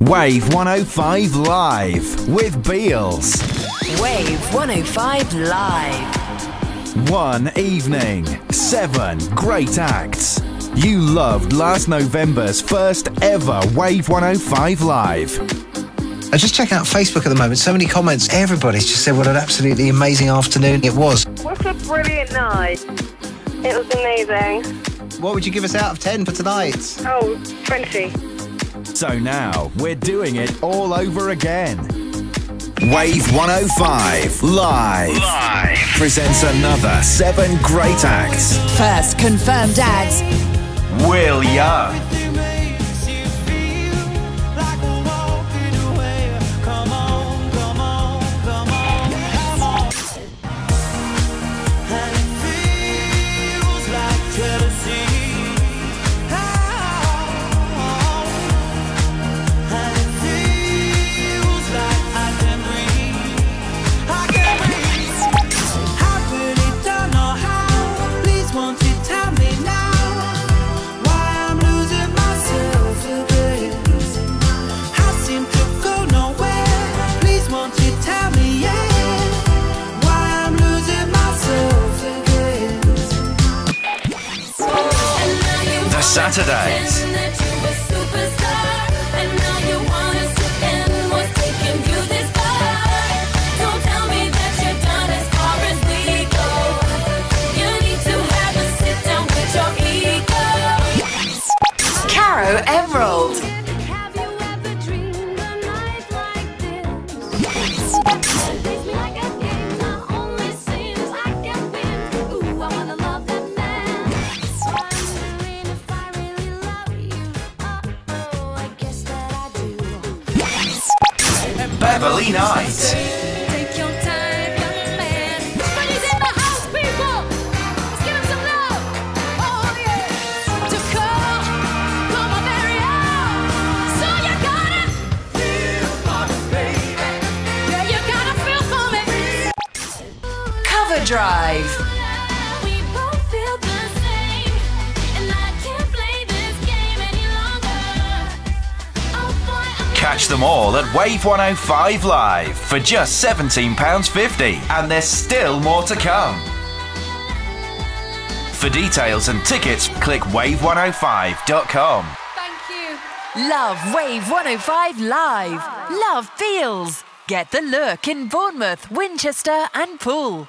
Wave 105 Live with Beals. Wave 105 Live. One evening, 7 great acts. You loved last November's first ever Wave 105 Live. I just check out Facebook at the moment. So many comments. Everybody's just said what an absolutely amazing afternoon it was. What a brilliant night. It was amazing. What would you give us out of 10 for tonight? Oh, 20. So now we're doing it all over again. Wave 105 Live presents another 7 great acts. First confirmed act, Will Young. The Saturdays. Beverley Knight. Cover Drive. Catch them all at Wave 105 Live for just £17.50, and there's still more to come. For details and tickets, click wave105.com. Thank you. Love Wave 105 Live. Love Beals. Get the look in Bournemouth, Winchester and Poole.